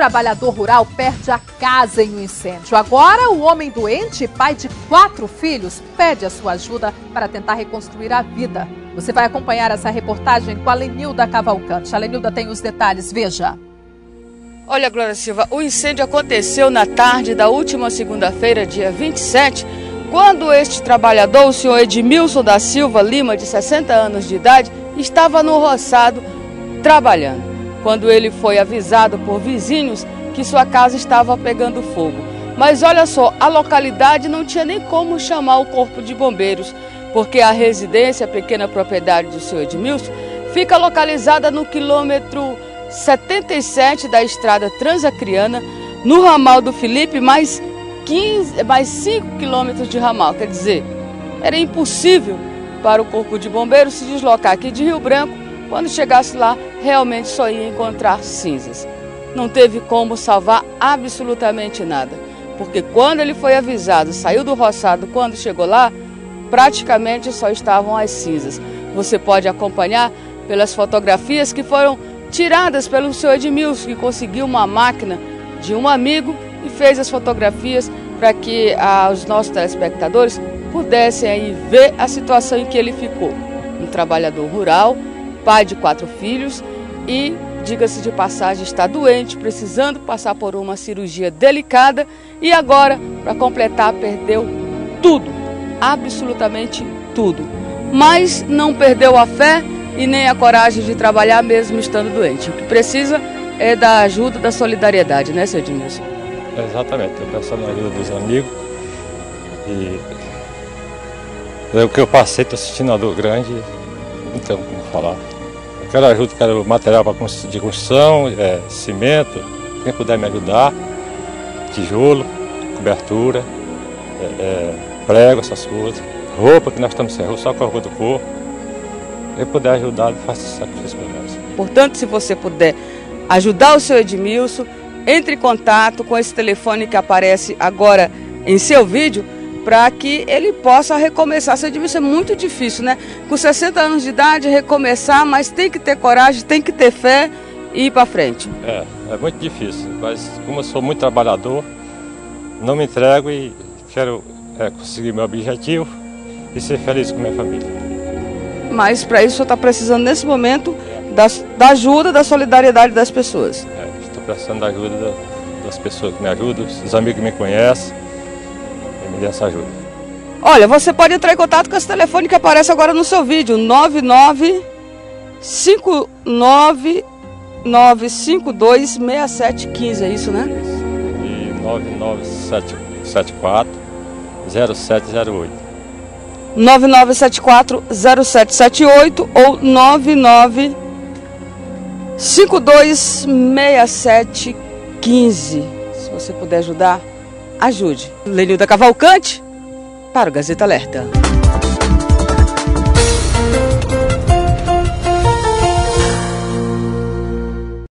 trabalhador rural perde a casa em um incêndio. Agora, o homem doente, pai de 4 filhos, pede a sua ajuda para tentar reconstruir a vida. Você vai acompanhar essa reportagem com a Lenilda Cavalcante. A Lenilda tem os detalhes, veja. Olha, Glória Silva, o incêndio aconteceu na tarde da última segunda-feira, dia 27, quando este trabalhador, o senhor Edmilson da Silva Lima, de 60 anos de idade, estava no roçado trabalhando, quando ele foi avisado por vizinhos que sua casa estava pegando fogo. Mas olha só, a localidade não tinha nem como chamar o Corpo de Bombeiros, porque a residência, a pequena propriedade do senhor Edmilson, fica localizada no quilômetro 77 da estrada Transacriana, no ramal do Felipe, mais 5 quilômetros de ramal. Quer dizer, era impossível para o Corpo de Bombeiros se deslocar aqui de Rio Branco. Quando chegasse lá, realmente só ia encontrar cinzas. Não teve como salvar absolutamente nada, porque quando ele foi avisado, saiu do roçado, quando chegou lá, praticamente só estavam as cinzas. Você pode acompanhar pelas fotografias que foram tiradas pelo senhor Edmilson, que conseguiu uma máquina de um amigo e fez as fotografias para que os nossos telespectadores pudessem aí ver a situação em que ele ficou. Um trabalhador rural, pai de 4 filhos e, diga-se de passagem, está doente, precisando passar por uma cirurgia delicada e agora, para completar, perdeu tudo, absolutamente tudo. Mas não perdeu a fé e nem a coragem de trabalhar mesmo estando doente. O que precisa é da ajuda, da solidariedade, né, seu Edmilson? Exatamente, eu peço a ajuda dos amigos e é o que eu passei, estou sentindo uma dor grande, não tenho como falar. Eu quero ajuda, quero material de construção, cimento, quem puder me ajudar, tijolo, cobertura, prego, essas coisas, roupa, que nós estamos sem roupa, só com a roupa do corpo. Quem puder ajudar, faça esse sacrifício para nós. Portanto, se você puder ajudar o senhor Edmilson, entre em contato com esse telefone que aparece agora em seu vídeo, para que ele possa recomeçar. Seu Edmilson, é muito difícil, né? Com 60 anos de idade, recomeçar, mas tem que ter coragem, tem que ter fé e ir para frente. É muito difícil, mas como eu sou muito trabalhador, não me entrego e quero conseguir meu objetivo e ser feliz com minha família. Mas para isso, o senhor está precisando, nesse momento, da ajuda, da solidariedade das pessoas. Estou precisando da ajuda das pessoas que me ajudam, dos amigos que me conhecem. Me dê essa ajuda. Olha, você pode entrar em contato com esse telefone que aparece agora no seu vídeo, 99599526715, é isso, né? E 99774-0708. 99774-0778 ou 995226715. Se você puder ajudar, ajude. Lenilda Cavalcante, para o Gazeta Alerta.